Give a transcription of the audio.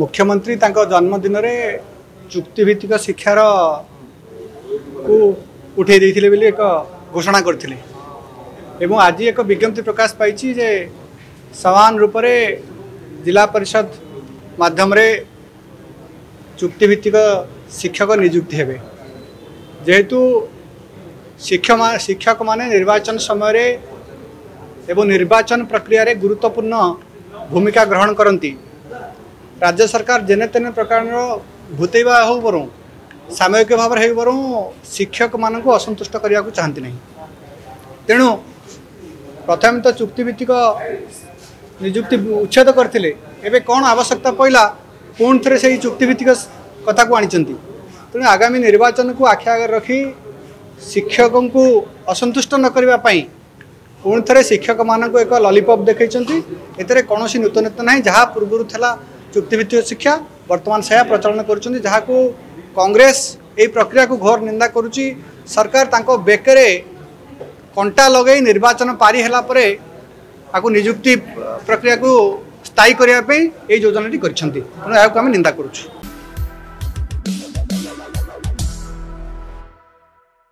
मुख्यमंत्री जन्मदिन में चुक्तिभित्तिक शिक्षार को उठे बोली एक घोषणा करथिले एवं आज एक विज्ञप्ति प्रकाश पाई जे समान रूप से जिला परिषद माध्यम चुक्तिभित्तिक शिक्षक नियुक्ति हेबे। जेहेतु शिक्षक माने निर्वाचन समय एवं निर्वाचन प्रक्रिया रे गुरुत्वपूर्ण भूमिका ग्रहण करती। राज्य सरकार जेने तेने प्रकार भूतेवा हो बरू सामयिक भाव हो बरू शिक्षक मानक असंतुष्ट करने को चाहती नहीं। तेणु प्रथम तो चुक्तिभित्तिक नियुक्ति उच्छेद करते एवं कौन आवश्यकता पड़ा पुणी थे से चुक्तिभित्तिक कथा को आनी। तेणु आगामी निर्वाचन को आखि आगे रखी शिक्षक को असंतुष्ट न करने पुणी थे शिक्षक मानक एक लॉलीपॉप देखते एतरे कौन नूतनता ना जहाँ पूर्व था चुक्तिभित्तिक शिक्षा वर्तमान से प्रचलन करुँगी। कांग्रेस यही प्रक्रिया को घोर निंदा करुच्ची। सरकार तांको बेकरे कंटा लगे निर्वाचन पारी है नियुक्ति प्रक्रिया को स्थायी करने योजनाटी करें, निंदा करुँच।